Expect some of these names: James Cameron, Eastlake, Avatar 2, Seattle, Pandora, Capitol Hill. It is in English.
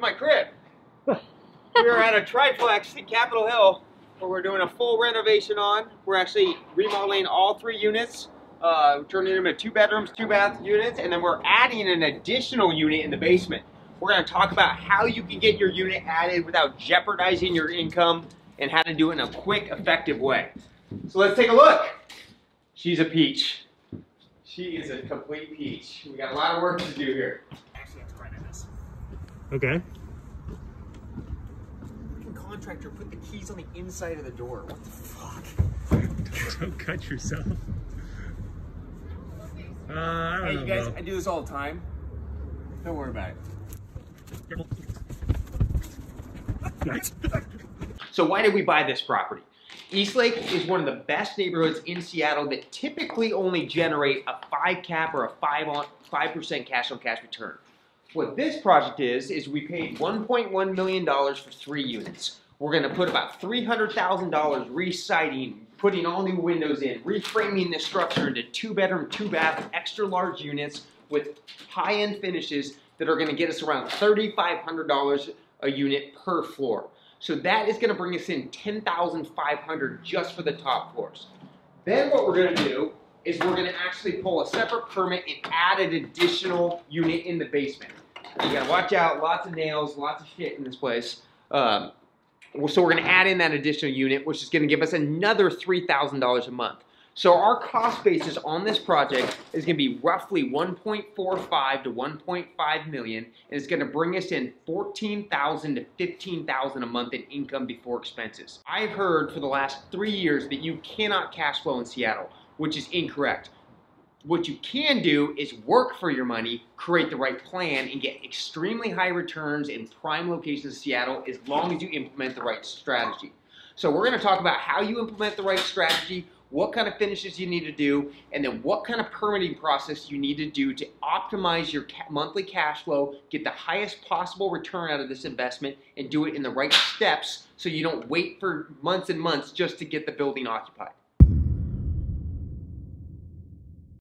to my crib. We are at a triplex in Capitol Hill where we're doing a full renovation on. We're actually remodeling all three units, turning them into 2 bedrooms, 2 bath units, and then we're adding an additional unit in the basement. We're going to talk about how you can get your unit added without jeopardizing your income and how to do it in a quick, effective way. So let's take a look. She's a peach. She is a complete peach. We got a lot of work to do here. Actually, I have to write this. Okay. Contractor put the keys on the inside of the door. What the fuck? Don't cut yourself. Hey, you guys, I do this all the time. Don't worry about it. So why did we buy this property? Eastlake is one of the best neighborhoods in Seattle that typically only generate a 5 cap or a 5% cash on cash return. What this project is we paid $1.1 million for 3 units. We're going to put about $300,000 re-siding, putting all new windows in, reframing this structure into 2 bedroom, 2 bath, extra large units with high-end finishes that are going to get us around $3,500 a unit per floor. So that is going to bring us in $10,500 just for the top floors. Then what we're going to do is we're going to actually pull a separate permit and add an additional unit in the basement. You got to watch out, lots of nails, lots of shit in this place. So we're going to add in that additional unit, which is going to give us another $3,000 a month. So our cost basis on this project is going to be roughly 1.45 to 1.5 million, and it's going to bring us in $14,000 to $15,000 a month in income before expenses. I've heard for the last 3 years that you cannot cash flow in Seattle, which is incorrect. What you can do is work for your money, create the right plan, and get extremely high returns in prime locations in Seattle as long as you implement the right strategy. So we're gonna talk about how you implement the right strategy, what kind of finishes you need to do, and then what kind of permitting process you need to do to optimize your monthly cash flow, get the highest possible return out of this investment, and do it in the right steps so you don't wait for months and months just to get the building occupied.